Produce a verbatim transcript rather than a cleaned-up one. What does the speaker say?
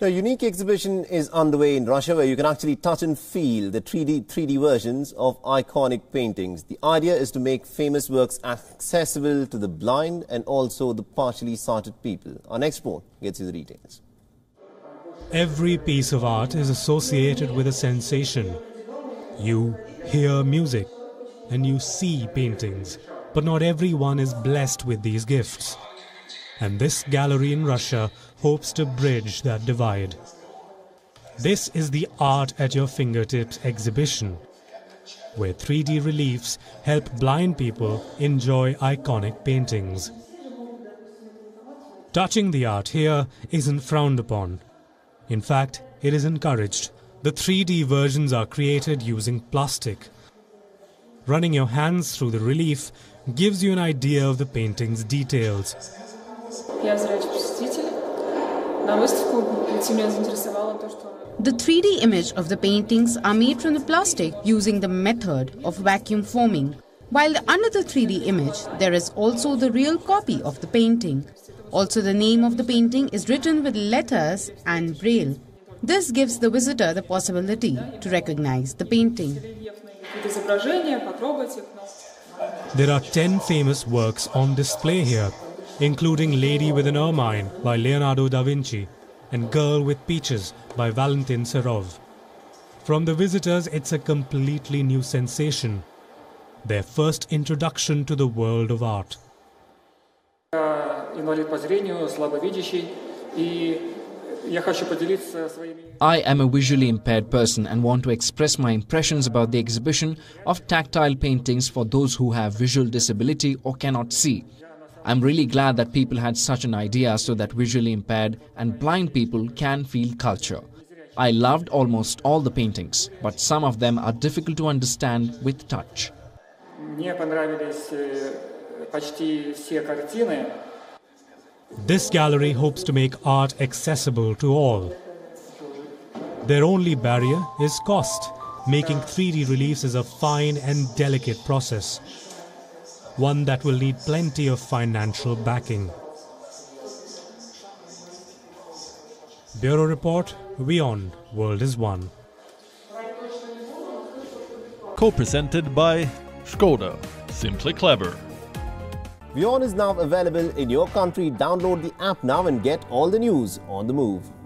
Now, a unique exhibition is underway in Russia where you can actually touch and feel the three D, three D versions of iconic paintings. The idea is to make famous works accessible to the blind and also the partially sighted people. Our next report gets you the details. Every piece of art is associated with a sensation. You hear music and you see paintings, but not everyone is blessed with these gifts. And this gallery in Russia hopes to bridge that divide. This is the Art at Your Fingertips exhibition, where three D reliefs help blind people enjoy iconic paintings. Touching the art here isn't frowned upon. In fact, it is encouraged. The three D versions are created using plastic. Running your hands through the relief gives you an idea of the painting's details. The three D image of the paintings are made from the plastic using the method of vacuum forming. While under the three D image, there is also the real copy of the painting. Also, the name of the painting is written with letters and braille. This gives the visitor the possibility to recognize the painting. There are ten famous works on display here, including Lady with an Ermine by Leonardo da Vinci and Girl with Peaches by Valentin Serov. From the visitors, it's a completely new sensation, their first introduction to the world of art. I am a visually impaired person and want to express my impressions about the exhibition of tactile paintings for those who have visual disability or cannot see. I'm really glad that people had such an idea so that visually impaired and blind people can feel culture. I loved almost all the paintings, but some of them are difficult to understand with touch. This gallery hopes to make art accessible to all. Their only barrier is cost. Making three D reliefs is a fine and delicate process, one that will need plenty of financial backing. Bureau Report, WION, World is One. Co-presented by Skoda, simply clever. WION is now available in your country. Download the app now and get all the news on the move.